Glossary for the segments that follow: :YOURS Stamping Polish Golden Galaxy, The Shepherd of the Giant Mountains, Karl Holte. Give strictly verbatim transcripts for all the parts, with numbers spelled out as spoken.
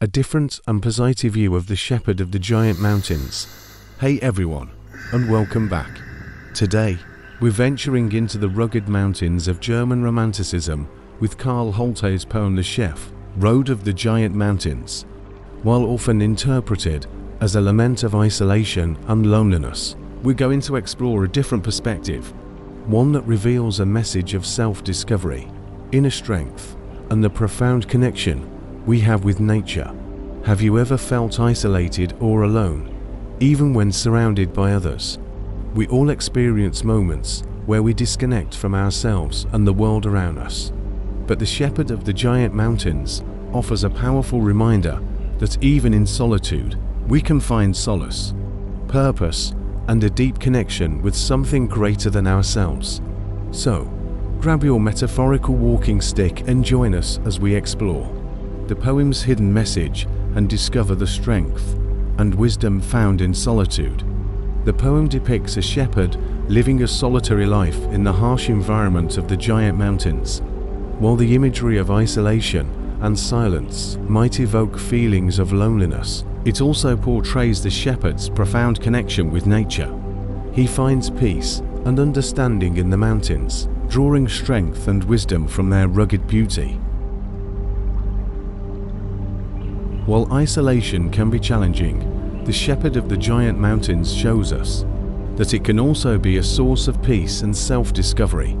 A different and positive view of The Shepherd of the Giant Mountains. Hey everyone, and welcome back. Today, we're venturing into the rugged mountains of German Romanticism with Karl Holte's poem The Shepherd, Road of the Giant Mountains. While often interpreted as a lament of isolation and loneliness, we're going to explore a different perspective, one that reveals a message of self-discovery, inner strength, and the profound connection we have with nature. Have you ever felt isolated or alone, even when surrounded by others? We all experience moments where we disconnect from ourselves and the world around us. But the Shepherd of the Giant Mountains offers a powerful reminder that even in solitude, we can find solace, purpose, and a deep connection with something greater than ourselves. So, grab your metaphorical walking stick and join us as we explore the poem's hidden message and discover the strength and wisdom found in solitude. The poem depicts a shepherd living a solitary life in the harsh environment of the giant mountains. While the imagery of isolation and silence might evoke feelings of loneliness, it also portrays the shepherd's profound connection with nature. He finds peace and understanding in the mountains, drawing strength and wisdom from their rugged beauty. While isolation can be challenging, the Shepherd of the Giant Mountains shows us that it can also be a source of peace and self-discovery.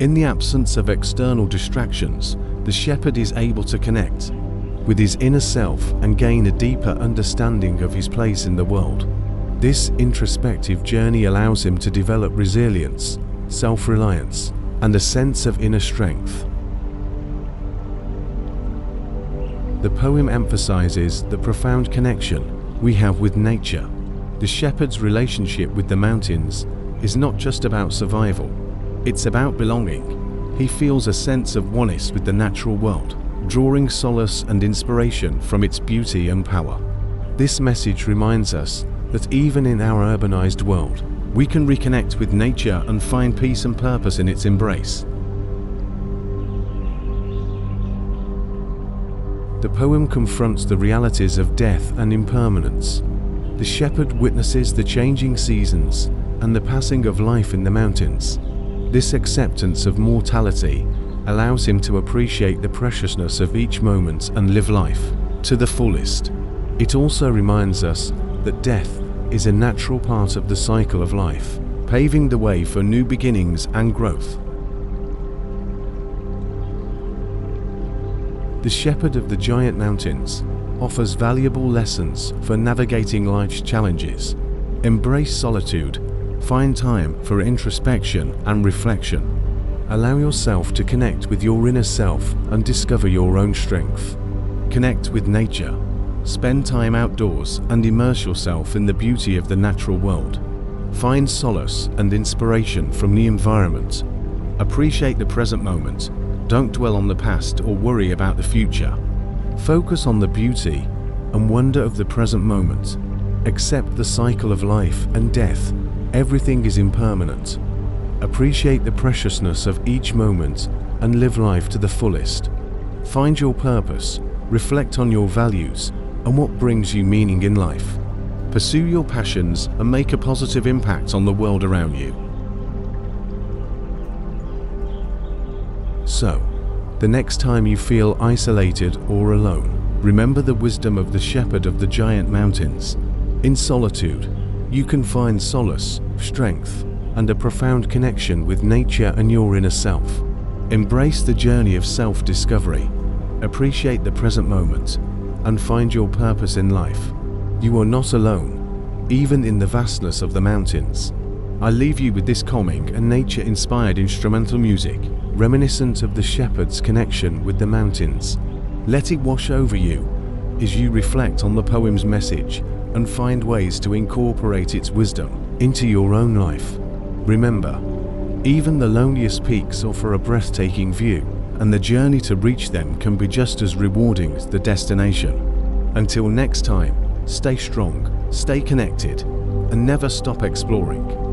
In the absence of external distractions, the shepherd is able to connect with his inner self and gain a deeper understanding of his place in the world. This introspective journey allows him to develop resilience, self-reliance, and a sense of inner strength. The poem emphasizes the profound connection we have with nature. The shepherd's relationship with the mountains is not just about survival, it's about belonging. He feels a sense of oneness with the natural world, drawing solace and inspiration from its beauty and power. This message reminds us that even in our urbanized world, we can reconnect with nature and find peace and purpose in its embrace. The poem confronts the realities of death and impermanence. The shepherd witnesses the changing seasons and the passing of life in the mountains. This acceptance of mortality allows him to appreciate the preciousness of each moment and live life to the fullest. It also reminds us that death is a natural part of the cycle of life, paving the way for new beginnings and growth. The Shepherd of the Giant Mountains offers valuable lessons for navigating life's challenges. Embrace solitude, find time for introspection and reflection. Allow yourself to connect with your inner self and discover your own strength. Connect with nature, spend time outdoors and immerse yourself in the beauty of the natural world. Find solace and inspiration from the environment. Appreciate the present moment. Don't dwell on the past or worry about the future. Focus on the beauty and wonder of the present moment. Accept the cycle of life and death. Everything is impermanent. Appreciate the preciousness of each moment and live life to the fullest. Find your purpose, reflect on your values and what brings you meaning in life. Pursue your passions and make a positive impact on the world around you. So, the next time you feel isolated or alone, remember the wisdom of the Shepherd of the Giant Mountains. In solitude, you can find solace, strength, and a profound connection with nature and your inner self. Embrace the journey of self-discovery, appreciate the present moment, and find your purpose in life. You are not alone, even in the vastness of the mountains. I leave you with this calming and nature-inspired instrumental music, reminiscent of the shepherd's connection with the mountains. Let it wash over you as you reflect on the poem's message and find ways to incorporate its wisdom into your own life. Remember, even the loneliest peaks offer a breathtaking view, and the journey to reach them can be just as rewarding as the destination. Until next time, stay strong, stay connected, and never stop exploring.